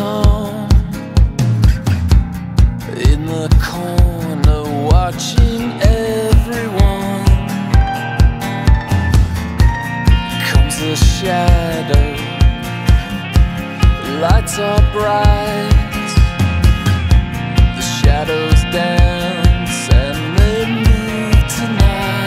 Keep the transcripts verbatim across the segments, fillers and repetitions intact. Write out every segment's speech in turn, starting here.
zone, in the corner watching everyone. Comes the shadow, lights are bright, the shadows dance and they move tonight.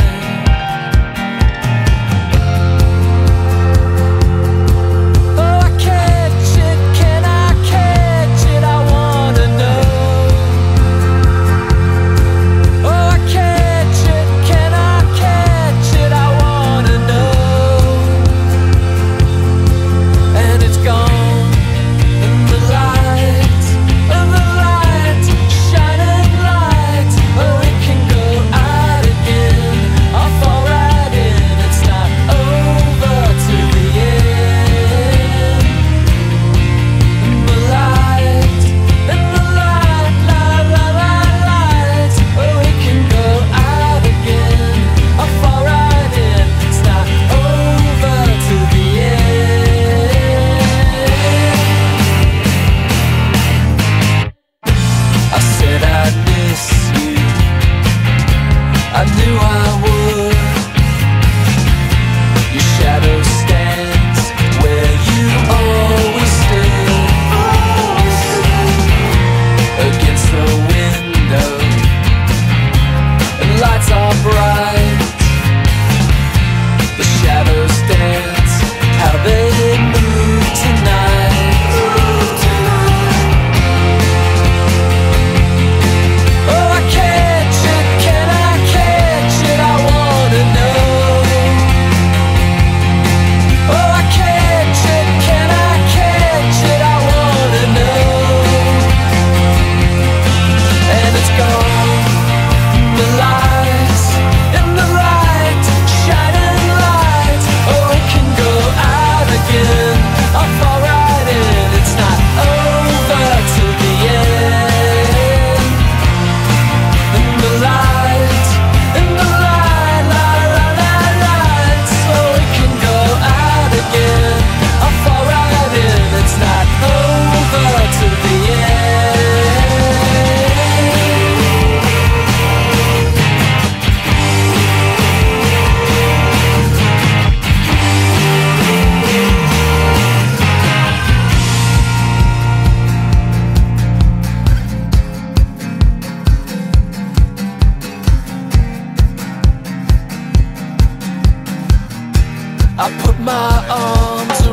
I put my arms around you.